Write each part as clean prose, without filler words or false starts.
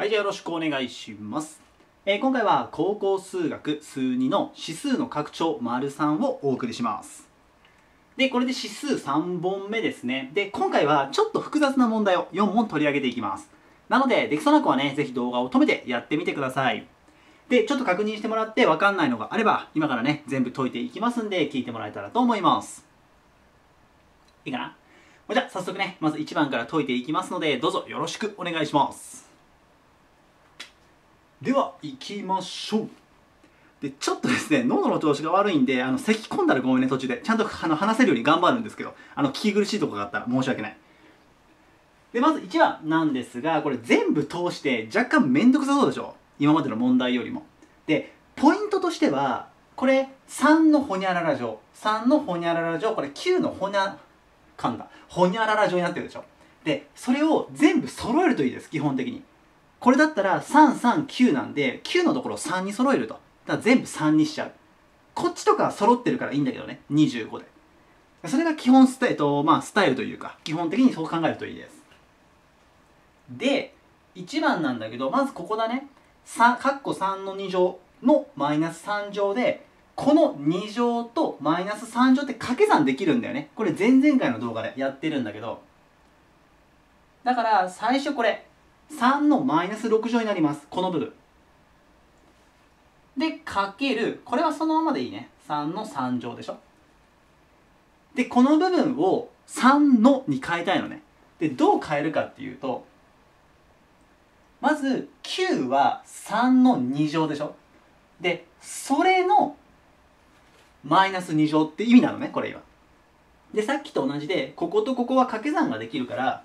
はい、じゃあよろしくお願いします。今回は高校数学数2の指数の拡張 ③ をお送りします。で、これで指数3本目ですね。で、今回はちょっと複雑な問題を4問取り上げていきます。なので、できそうな子はね、ぜひ動画を止めてやってみてください。で、ちょっと確認してもらって分かんないのがあれば、今からね、全部解いていきますんで、聞いてもらえたらと思います。いいかな？じゃあ早速ね、まず1番から解いていきますので、どうぞよろしくお願いします。では行きましょう。でちょっとですね、喉の調子が悪いんで、咳込んだらごめんね、途中でちゃんと話せるように頑張るんですけど、聞き苦しいとこがあったら申し訳ない。でまず1番なんですが、これ全部通して若干めんどくさそうでしょ、今までの問題よりも。でポイントとしては、これ3のほにゃらら乗、3のほにゃらら乗、これ9のほにゃらら乗になってるでしょ。でそれを全部揃えるといいです。基本的にこれだったら339なんで、9のところを3に揃えると、だから全部3にしちゃう。こっちとか揃ってるからいいんだけどね、25で。それが基本スタイルというか、基本的にそう考えるといいです。で1番なんだけど、まずここだね、3の2乗の−3 乗で、この2乗と−3 乗って掛け算できるんだよね。これ前々回の動画でやってるんだけど、だから最初これ3の−6 乗になります。この部分でかける、これはそのままでいいね、3の3乗でしょ。でこの部分を3のに変えたいのね。でどう変えるかっていうと、まず9は3の2乗でしょ。でそれの−2 乗って意味なのね、これ今。でさっきと同じで、こことここは掛け算ができるから、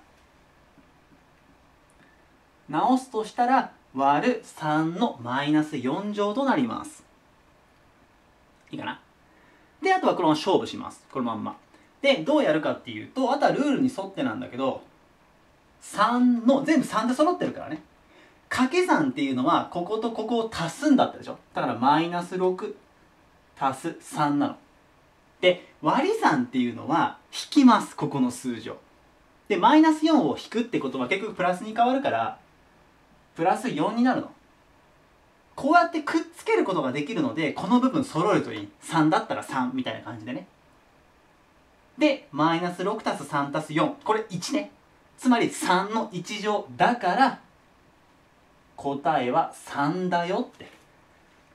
直すとしたら割る3の−4 乗となります。いいかな。であとはこのまま勝負します、このまんまで。どうやるかっていうと、あとはルールに沿ってなんだけど、3の全部3で揃ってるからね、掛け算っていうのはこことここを足すんだったでしょ。だから−6足す3なので、割り算っていうのは引きます、ここの数字を。で−4を引くってことは結局プラスに変わるから、+4 になるの。こうやってくっつけることができるので、この部分揃えるといい。3だったら3みたいな感じでね。で−6足す3足す4、これ1ね。つまり3の1乗だから、答えは3だよって。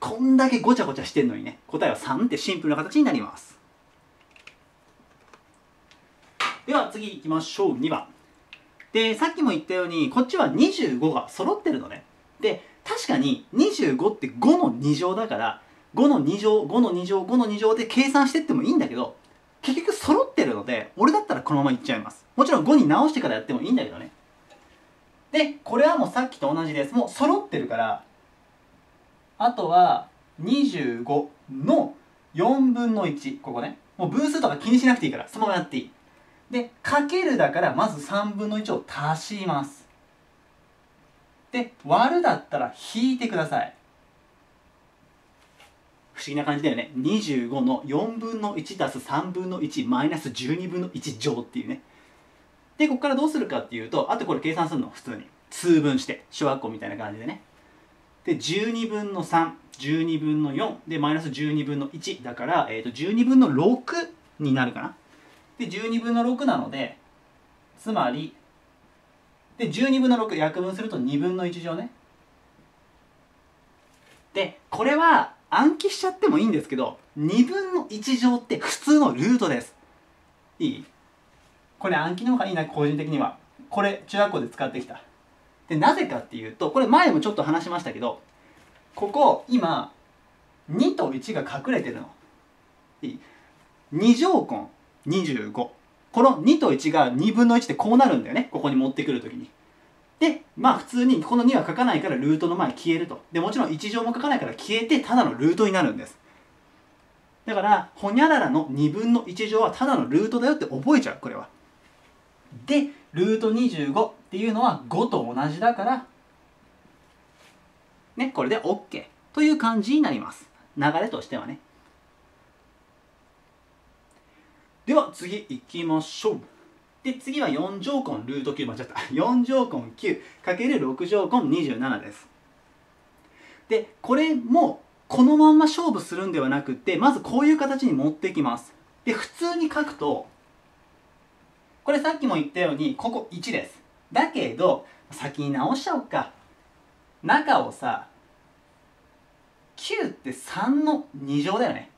こんだけごちゃごちゃしてんのにね、答えは3ってシンプルな形になります。では次いきましょう。2番で、さっきも言ったように、こっちは25が揃ってるのね。で確かに25って5の2乗だから、5の2乗5の2乗5の2乗で計算してってもいいんだけど、結局揃ってるので、俺だったらこのままいっちゃいます。もちろん5に直してからやってもいいんだけどね。でこれはもうさっきと同じです。もう揃ってるから、あとは25の1/4、ここね、もう分数とか気にしなくていいから、そのままやっていい。でかけるだから、まず1/3を足します。で割るだったら引いてください。不思議な感じだよね。25の1/4足す1/3−12/1乗っていうね。でここからどうするかっていうと、あとこれ計算するの、普通に通分して小学校みたいな感じでね。で34で−12/1だから、6になるかな。で6なので、つまりで6約分すると1/2乗ね。でこれは暗記しちゃってもいいんですけど、1/2乗って普通のルートです。いい、これ暗記の方がいいな、個人的には。これ中学校で使ってきた。でなぜかっていうと、これ前もちょっと話しましたけど、ここ今2と1が隠れてるの。いい、2乗根25、この2と1が1/2ってこうなるんだよね、ここに持ってくるときに。でまあ普通にこの2は書かないからルートの前消えると。でもちろん1乗も書かないから消えて、ただのルートになるんです。だからほにゃららの1/2乗はただのルートだよって覚えちゃう、これは。でルート25っていうのは5と同じだからね、これで OK という感じになります、流れとしてはね。では次いきましょう。で次は4乗根ルート9、間違った、4乗根 9×6 乗根27です。でこれもこのまんま勝負するんではなくて、まずこういう形に持ってきます。で普通に書くと、これさっきも言ったようにここ1です。だけど先に直しちゃおっか。中をさ、9って3の2乗だよね。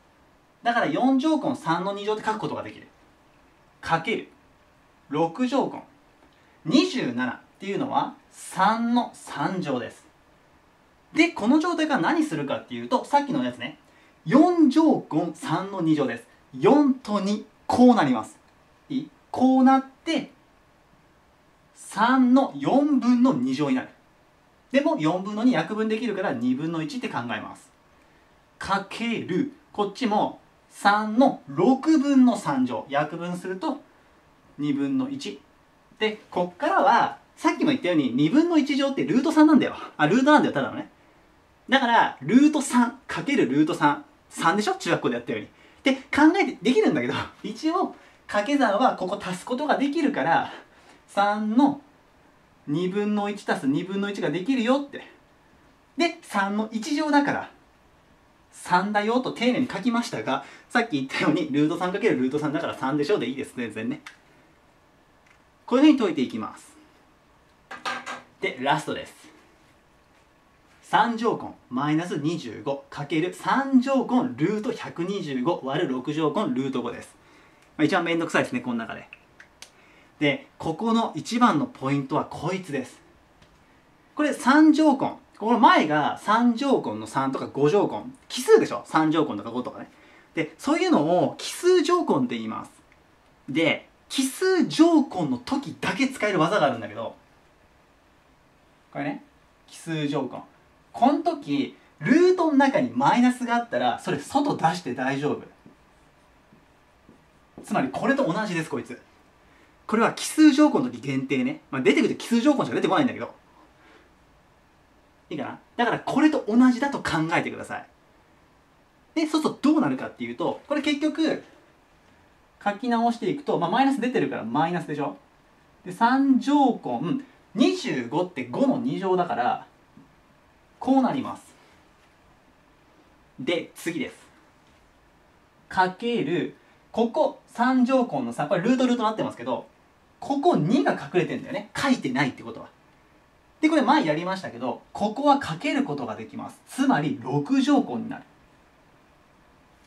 だから4乗根3の2乗って書くことができる。かける6乗根27っていうのは3の3乗です。でこの状態から何するかっていうと、さっきのやつね、4乗根3の2乗です。4と2こうなります。いい、こうなって3の4分の2乗になる。でも4分の2約分できるから2分の1って考えます。かける、こっちも3の6分の3乗、約分すると2分の1で、こっからはさっきも言ったように2分の1乗ってルート3なんだよ。あ、ルートなんだよ、ただのね。だからルート3かけるルート33でしょ、中学校でやったように。で考えてできるんだけど、一応掛け算はここ足すことができるから、3の2分の1足す2分の1ができるよって。で3の1乗だから3だよと丁寧に書きましたが、さっき言ったようにルート 3× ルート3だから3でしょでいいです、全然ね。こういうふうに解いていきます。でラストです。3乗根マイナス 25×3 乗根ルート 125÷6 乗根ルート5です。まあ、一番めんどくさいですね、この中で。でここの一番のポイントはこいつです。これ3乗根、この前が3乗根の3とか5乗根、奇数でしょ、3乗根とか5とかね。でそういうのを奇数乗根って言います。で奇数乗根の時だけ使える技があるんだけど、これね、奇数乗根、この時ルートの中にマイナスがあったらそれ外出して大丈夫。つまりこれと同じです、こいつ。これは奇数乗根の時限定ね。まあ、出てくると奇数乗根しか出てこないんだけど。いいかな？だからこれと同じだと考えてください。で、そうするとどうなるかっていうと、これ結局、書き直していくと、まあ、マイナス出てるからマイナスでしょ？で、3乗根、25って5の2乗だから、こうなります。で、次です。かける、ここ3乗根の3、これルートルートになってますけど、ここ2が隠れてるんだよね、書いてないってことは。でこれ前やりましたけど、ここはかけることができます。つまり6乗根になる。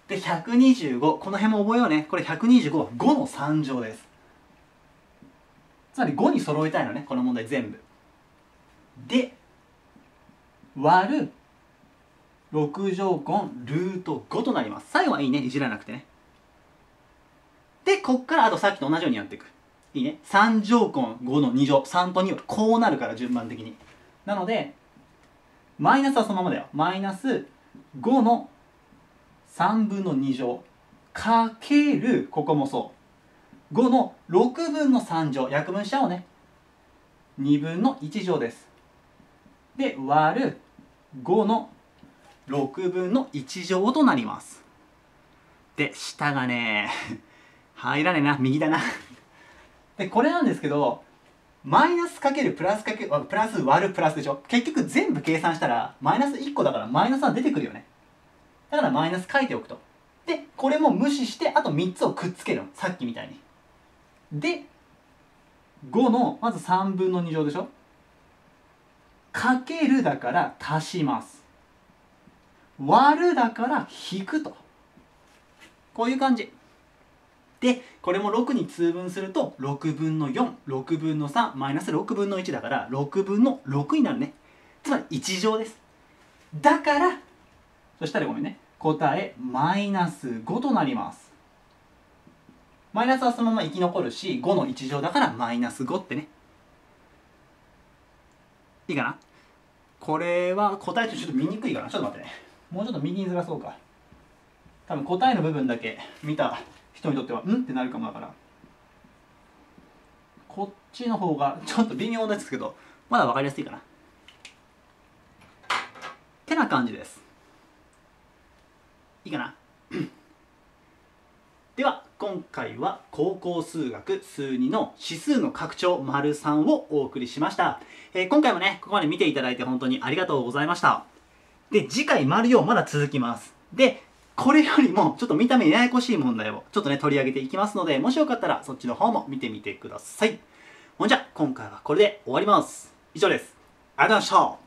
で125、この辺も覚えようね。これ125は5の3乗です。つまり5に揃えたいのね、この問題全部で。割る6乗根ルート5となります。最後はいいね、いじらなくてね。で、こっからあとさっきと同じようにやっていく。いいね。3乗根5の2乗。3と2はこうなるから、順番的に。なので、マイナスはそのままだよ。マイナス5の3分の2乗。かける、ここもそう。5の6分の3乗。約分しちゃおうね。2分の1乗です。で、割る5の6分の1乗となります。で、下がね入らねえな、右だなでこれなんですけど、マイナスかけるプラスかけるプラス割るプラスでしょ。結局全部計算したらマイナス1個だからマイナスは出てくるよね。だからマイナス書いておくと。でこれも無視してあと3つをくっつけるの、さっきみたいに。で5のまず3分の2乗でしょ、かけるだから足します、割るだから引くと、こういう感じで、これも6に通分すると6分の4、6分の3、マイナス6分の1だから6分の6になるね。つまり1乗です。だから、そしたらごめんね、答えマイナス5となります。マイナスはそのまま生き残るし、5の1乗だからマイナス5ってね。いいかな？これは答えとちょっと見にくいかな。ちょっと待ってね。もうちょっと右にずらそうか。多分答えの部分だけ見た人にとってはうんってなるかもだから、こっちの方がちょっと微妙ですけど、まだ分かりやすいかなってな感じです。いいかなでは今回は高校数学数2の指数の拡張 ③ をお送りしました。今回もね、ここまで見ていただいて本当にありがとうございました。で、次回 ④ まだ続きます。で、これよりもちょっと見た目ややこしい問題をちょっとね、取り上げていきますので、もしよかったらそっちの方も見てみてください。ほんじゃ、今回はこれで終わります。以上です。ありがとうございました。